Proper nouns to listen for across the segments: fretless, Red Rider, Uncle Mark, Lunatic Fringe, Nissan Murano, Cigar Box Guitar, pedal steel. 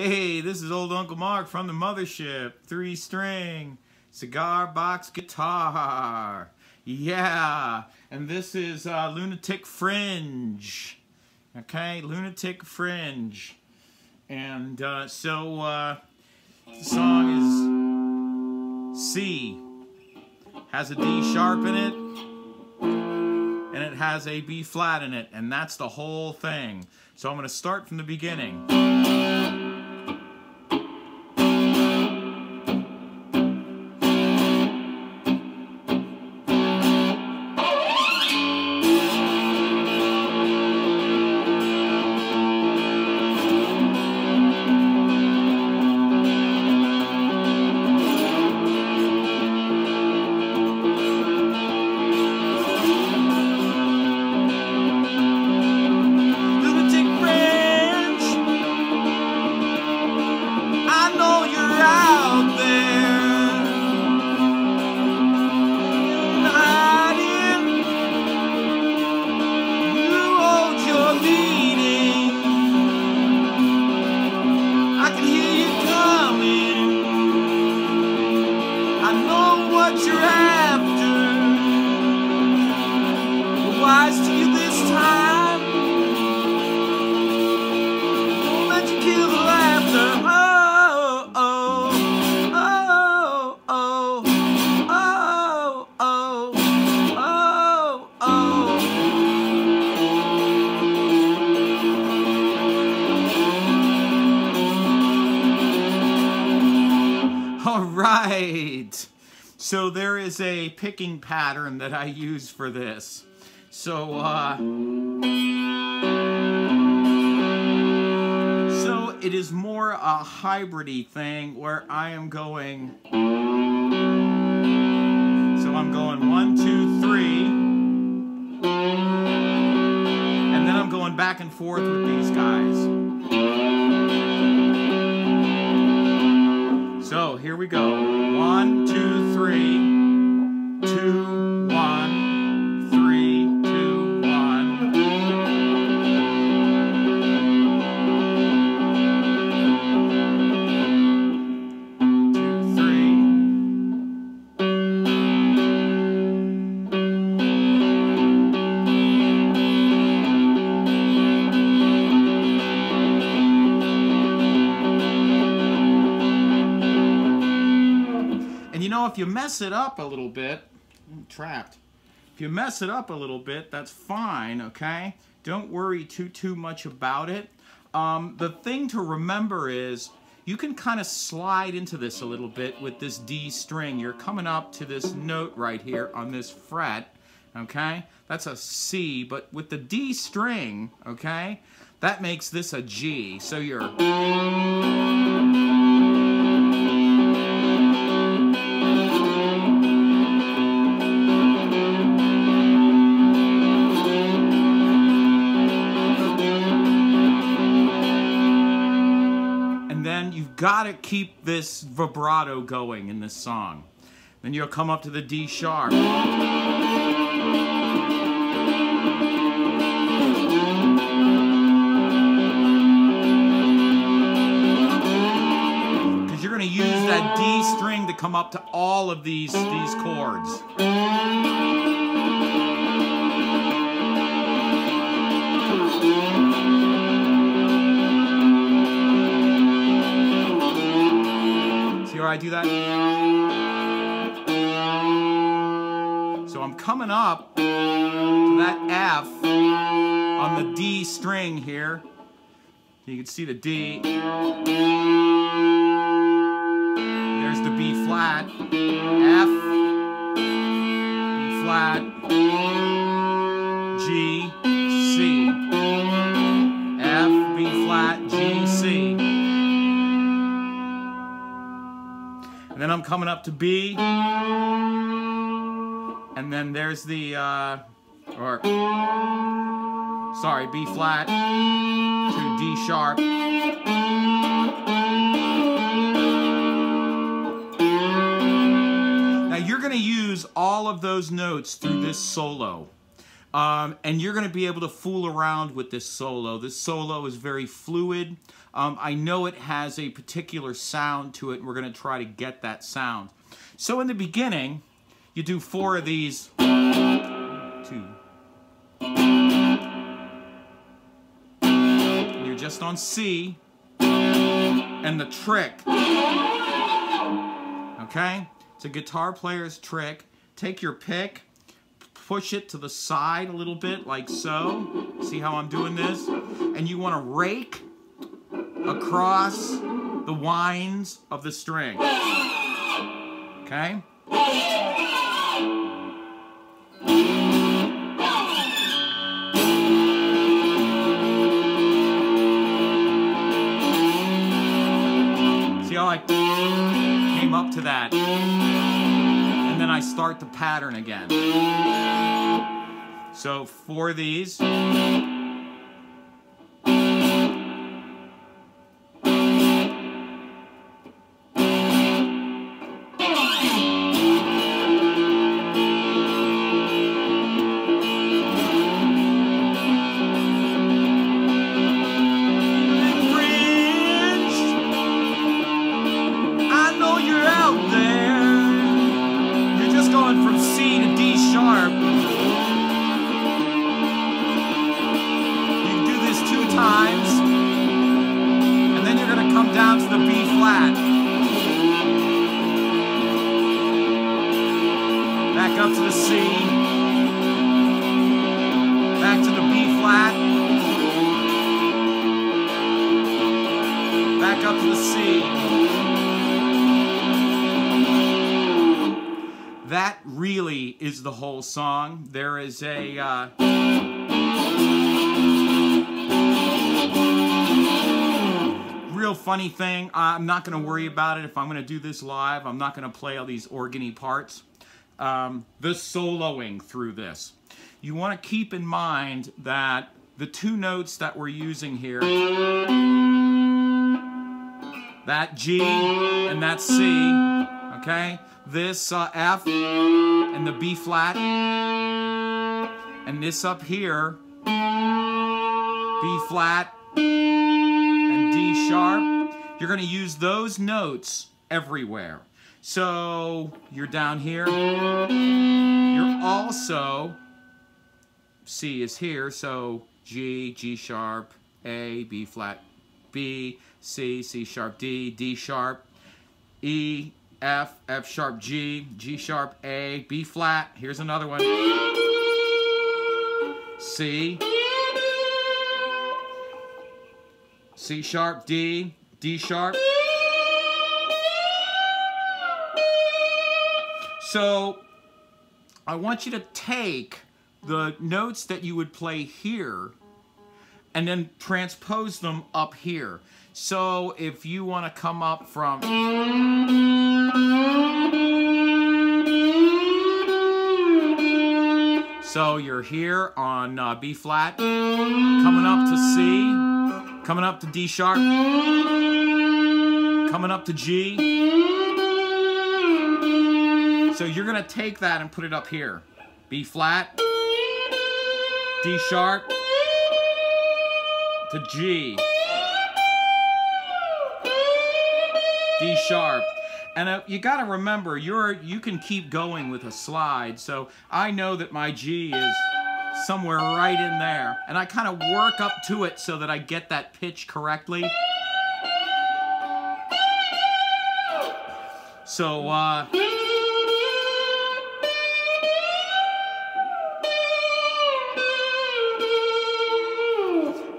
Hey, this is old Uncle Mark from the mothership. 3-string Cigar Box Guitar. Yeah, and this is Lunatic Fringe. Okay, Lunatic Fringe. And the song is C. Has a D sharp in it, and it has a B flat in it, and that's the whole thing. So I'm going to start from the beginning. Right. So there is a picking pattern that I use for this. So so it is more a hybrid-y thing where I am going. So I'm going 1, 2, 3, and then I'm going back and forth with these guys. So here we go. 1, 2, 3, 2, 1, 3, 2, 1. Two, three. You know, if you mess it up a little bit, I'm trapped. If you mess it up a little bit, that's fine, okay? Don't worry too much about it. The thing to remember is you can kind of slide into this a little bit with this D string. You're coming up to this note right here on this fret, okay? That's a C, but with the D string, okay, that makes this a G. So you've got to keep this vibrato going in this song. Then you'll come up to the D sharp. Because you're going to use that D string to come up to all of these chords. I do that. So I'm coming up to that F on the D string here. You can see the D. There's the B flat, F, B flat, G, C, F, B flat, G, C. And then I'm coming up to B, and then there's the, B flat to D sharp. Now you're going to use all of those notes through this solo. And you're going to be able to fool around with this solo. This solo is very fluid. I know it has a particular sound to it, and we're going to try to get that sound. So in the beginning, you do four of these. 2. And you're just on C. And the trick. Okay? It's a guitar player's trick. Take your pick. Push it to the side a little bit, like so. See how I'm doing this? And you want to rake across the winds of the string. Okay? See how I came up to that? I start the pattern again. So for these, up to the C, back to the B-flat, back up to the C. That really is the whole song. There is a... real funny thing. I'm not going to worry about it. If I'm going to do this live, I'm not going to play all these organy parts. The soloing through this. You want to keep in mind that the two notes that we're using here, that G and that C, okay? This F and the B flat, and this up here, B flat and D sharp. You're going to use those notes everywhere. So, you're down here, you're also, C is here, so G, G sharp, A, B flat, B, C, C sharp, D, D sharp, E, F, F sharp, G, G sharp, A, B flat, here's another one, C, C sharp, D, D sharp. So, I want you to take the notes that you would play here and then transpose them up here. So, if you want to come up from... So, you're here on B flat, coming up to C, coming up to D sharp, coming up to G. So you're going to take that and put it up here. B flat, D sharp, to G, D sharp. And you got to remember, you can keep going with a slide. So I know that my G is somewhere right in there. And I kind of work up to it so that I get that pitch correctly. So,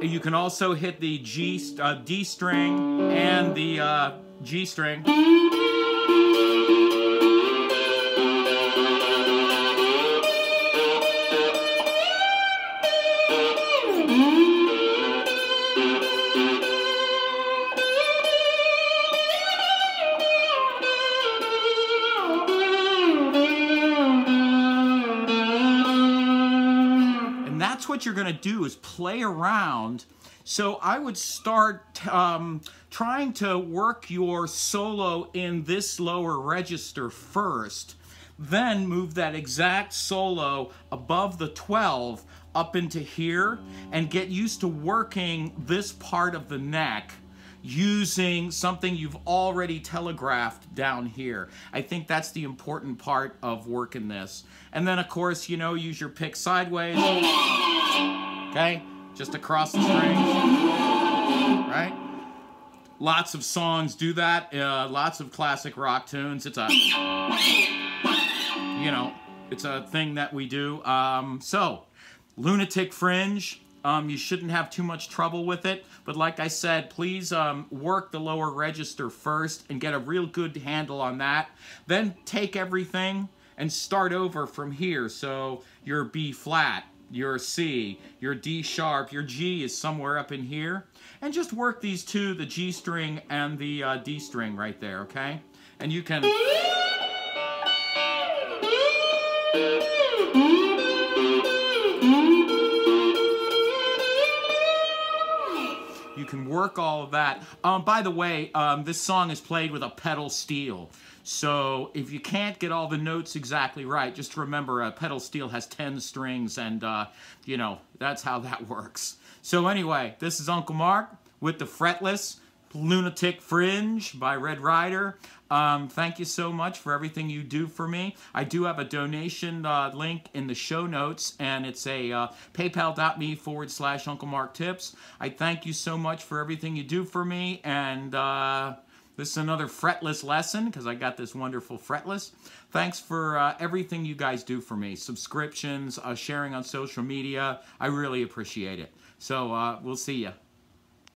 you can also hit the D string and the G string. What you're going to do is play around. So I would start trying to work your solo in this lower register first, then move that exact solo above the 12 up into here and get used to working this part of the neck using something you've already telegraphed down here. I think that's the important part of working this. And then of course, you know, use your pick sideways, okay? Just across the string, right? Lots of songs do that, lots of classic rock tunes. It's a, you know, it's a thing that we do. So, Lunatic Fringe. You shouldn't have too much trouble with it, but like I said, please work the lower register first and get a real good handle on that. Then take everything and start over from here. So your B flat, your C, your D sharp, your G is somewhere up in here. And just work these two, the G string and the D string right there, okay? And you can... you can work all of that. By the way, this song is played with a pedal steel. So if you can't get all the notes exactly right, just remember a pedal steel has 10 strings and, you know, that's how that works. So anyway, this is Uncle Mark with the fretless Lunatic Fringe by Red Rider. Thank you so much for everything you do for me. I do have a donation link in the show notes, and it's a paypal.me/UncleMarkTips. I thank you so much for everything you do for me, and this is another fretless lesson because I got this wonderful fretless. Thanks for everything you guys do for me. Subscriptions, sharing on social media. I really appreciate it. So we'll see ya.